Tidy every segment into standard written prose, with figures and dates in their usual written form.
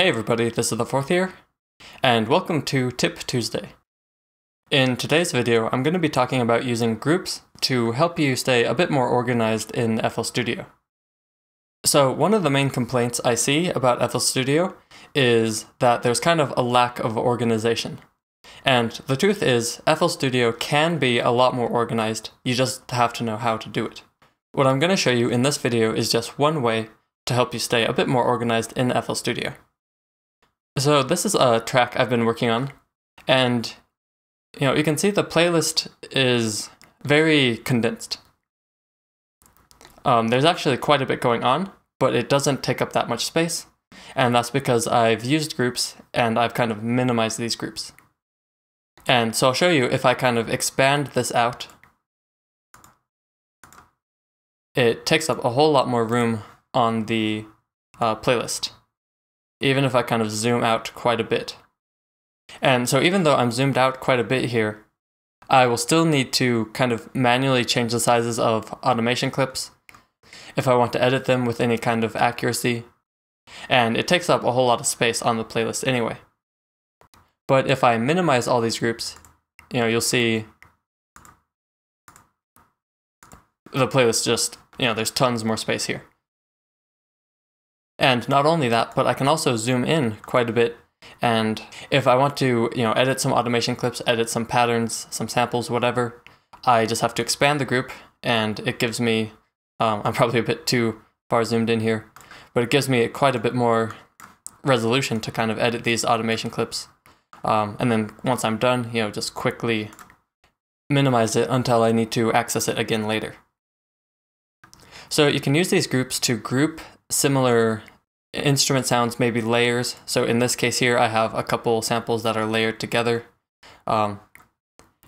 Hey everybody, this is the Fourth here, and welcome to Tip Tuesday. In today's video, I'm going to be talking about using groups to help you stay a bit more organized in FL Studio. So one of the main complaints I see about FL Studio is that there's kind of a lack of organization. And the truth is, FL Studio can be a lot more organized, you just have to know how to do it. What I'm going to show you in this video is just one way to help you stay a bit more organized in FL Studio. So this is a track I've been working on, and you can see the playlist is very condensed. There's actually quite a bit going on, but it doesn't take up that much space, and that's because I've used groups and I've kind of minimized these groups. And so I'll show you if I kind of expand this out, it takes up a whole lot more room on the playlist, even if I kind of zoom out quite a bit. And so even though I'm zoomed out quite a bit here, I will still need to kind of manually change the sizes of automation clips if I want to edit them with any kind of accuracy. And it takes up a whole lot of space on the playlist anyway. But if I minimize all these groups, you'll see the playlist just, there's tons more space here. And not only that, but I can also zoom in quite a bit, and if I want to, edit some automation clips, edit some patterns, some samples, whatever, I just have to expand the group, and it gives me, I'm probably a bit too far zoomed in here, but it gives me quite a bit more resolution to kind of edit these automation clips. And then once I'm done, just quickly minimize it until I need to access it again later. So you can use these groups to group similar instrument sounds, maybe layers. So in this case here, I have a couple samples that are layered together.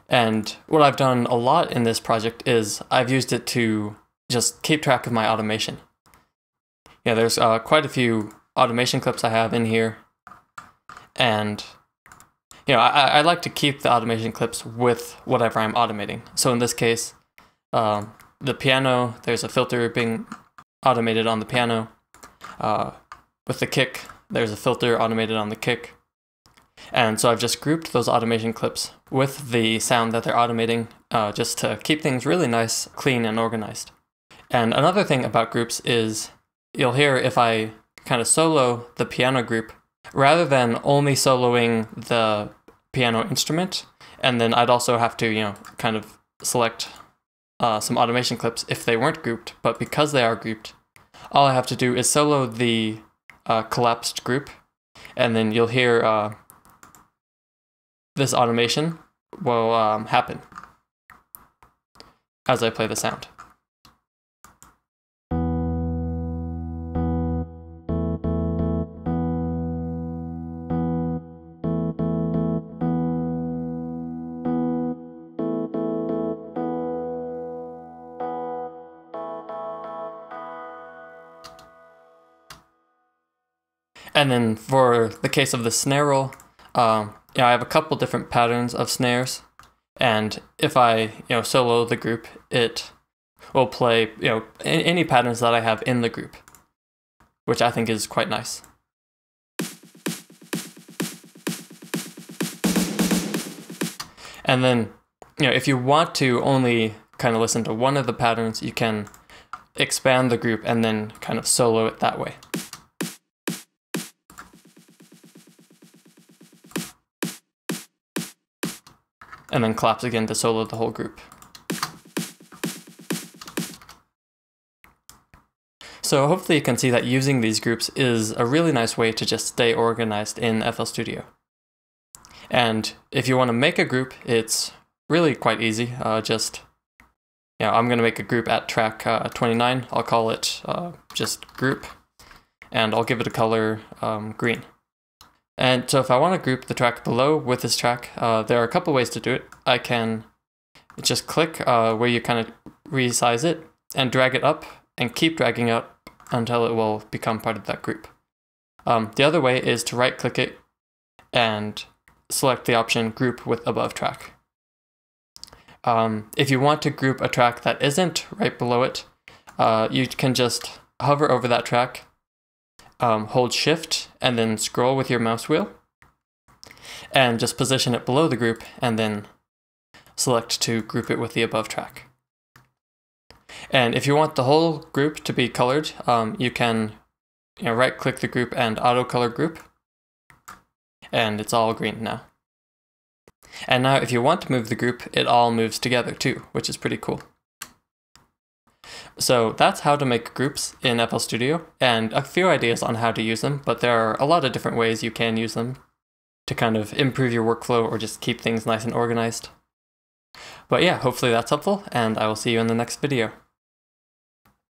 And what I've done a lot in this project is I've used it to just keep track of my automation. There's quite a few automation clips I have in here. And I like to keep the automation clips with whatever I'm automating. So in this case, the piano, there's a filter being automated on the piano. With the kick, there's a filter automated on the kick. And so I've just grouped those automation clips with the sound that they're automating, just to keep things really nice, clean, and organized. And another thing about groups is you'll hear if I kind of solo the piano group, rather than only soloing the piano instrument, and then I'd also have to, kind of select some automation clips if they weren't grouped, but because they are grouped, all I have to do is solo the collapsed group, and then you'll hear this automation will happen as I play the sound. And then for the case of the snare roll, I have a couple different patterns of snares, and if I solo the group, it will play any patterns that I have in the group, which I think is quite nice. And then if you want to only kind of listen to one of the patterns, you can expand the group and then kind of solo it that way. And then collapse again to solo the whole group. So hopefully you can see that using these groups is a really nice way to just stay organized in FL Studio. And if you want to make a group, it's really quite easy. I'm going to make a group at track 29. I'll call it just group, and I'll give it a color green. And so if I want to group the track below with this track, there are a couple ways to do it. I can just click where you kind of resize it and drag it up and keep dragging it up until it will become part of that group. The other way is to right click it and select the option group with above track. If you want to group a track that isn't right below it, you can just hover over that track hold Shift and then scroll with your mouse wheel and just position it below the group and then select to group it with the above track. And if you want the whole group to be colored, you can right click the group and auto color group, and it's all green now. And now if you want to move the group, it all moves together too, which is pretty cool. So that's how to make groups in FL Studio, and a few ideas on how to use them, but there are a lot of different ways you can use them to kind of improve your workflow or just keep things nice and organized. But yeah, hopefully that's helpful, and I will see you in the next video.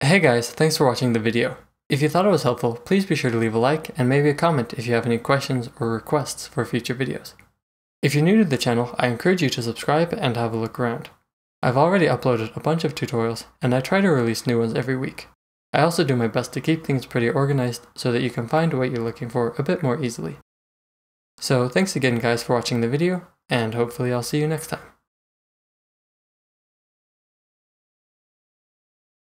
Hey guys, thanks for watching the video. If you thought it was helpful, please be sure to leave a like and maybe a comment if you have any questions or requests for future videos. If you're new to the channel, I encourage you to subscribe and have a look around. I've already uploaded a bunch of tutorials, and I try to release new ones every week. I also do my best to keep things pretty organized so that you can find what you're looking for a bit more easily. So thanks again guys for watching the video, and hopefully I'll see you next time.